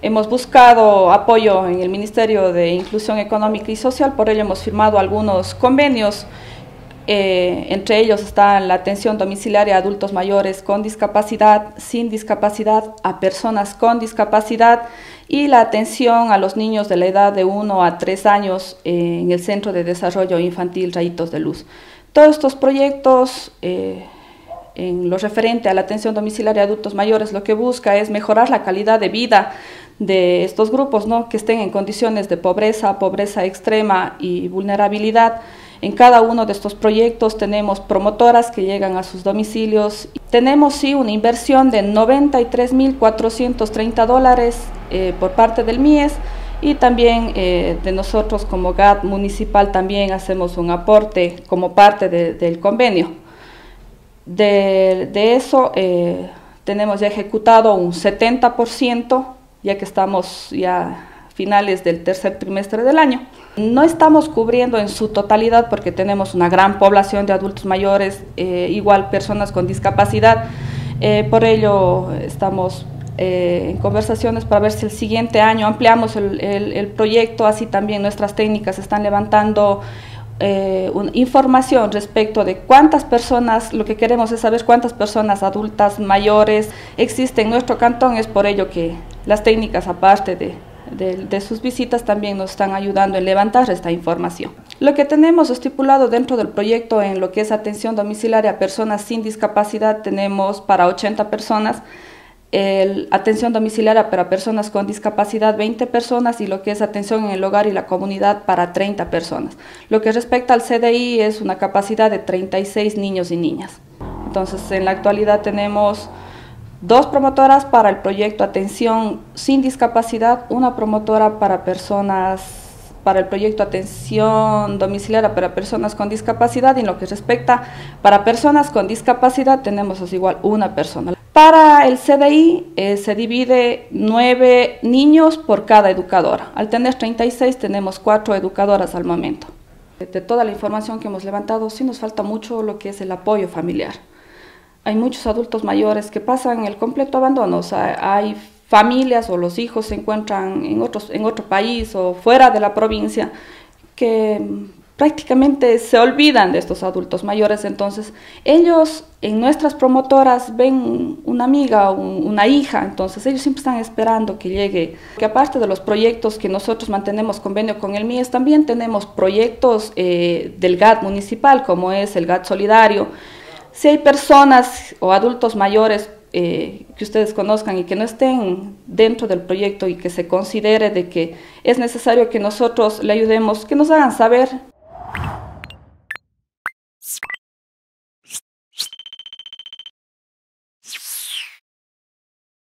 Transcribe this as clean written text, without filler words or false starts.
Hemos buscado apoyo en el Ministerio de Inclusión Económica y Social, por ello hemos firmado algunos convenios, entre ellos está la atención domiciliaria a adultos mayores con discapacidad, sin discapacidad, a personas con discapacidad y la atención a los niños de la edad de 1 a 3 años en el Centro de Desarrollo Infantil Rayitos de Luz. Todos estos proyectos, en lo referente a la atención domiciliaria a adultos mayores, lo que busca es mejorar la calidad de vida de estos grupos, ¿no?, que estén en condiciones de pobreza, pobreza extrema y vulnerabilidad. En cada uno de estos proyectos tenemos promotoras que llegan a sus domicilios. Tenemos sí una inversión de $93.430 por parte del MIES y también de nosotros como GAD Municipal también hacemos un aporte como parte del convenio. De eso tenemos ya ejecutado un 70%, ya que estamos ya a finales del tercer trimestre del año. No estamos cubriendo en su totalidad porque tenemos una gran población de adultos mayores, igual personas con discapacidad, por ello estamos en conversaciones para ver si el siguiente año ampliamos el proyecto, así también nuestras técnicas están levantando información respecto de cuántas personas, lo que queremos es saber cuántas personas adultas mayores existen en nuestro cantón, es por ello que las técnicas aparte de sus visitas también nos están ayudando en levantar esta información. Lo que tenemos estipulado dentro del proyecto en lo que es atención domiciliaria a personas sin discapacidad, tenemos para 80 personas, atención domiciliaria para personas con discapacidad 20 personas y lo que es atención en el hogar y la comunidad para 30 personas. Lo que respecta al CDI es una capacidad de 36 niños y niñas. Entonces en la actualidad tenemos 2 promotoras para el proyecto atención sin discapacidad, una promotora para personas para el proyecto atención domiciliaria para personas con discapacidad y en lo que respecta para personas con discapacidad tenemos es igual una persona. Para el CDI se divide 9 niños por cada educadora. Al tener 36 tenemos 4 educadoras al momento. De toda la información que hemos levantado, sí nos falta mucho lo que es el apoyo familiar. Hay muchos adultos mayores que pasan el completo abandono, o sea, hay familias o los hijos se encuentran en otro país o fuera de la provincia que prácticamente se olvidan de estos adultos mayores, entonces ellos en nuestras promotoras ven una amiga o una hija, entonces ellos siempre están esperando que llegue. Que aparte de los proyectos que nosotros mantenemos convenio con el MIES, también tenemos proyectos del GAD municipal, como es el GAD solidario. Si hay personas o adultos mayores que ustedes conozcan y que no estén dentro del proyecto y que se considere de que es necesario que nosotros le ayudemos, que nos hagan saber.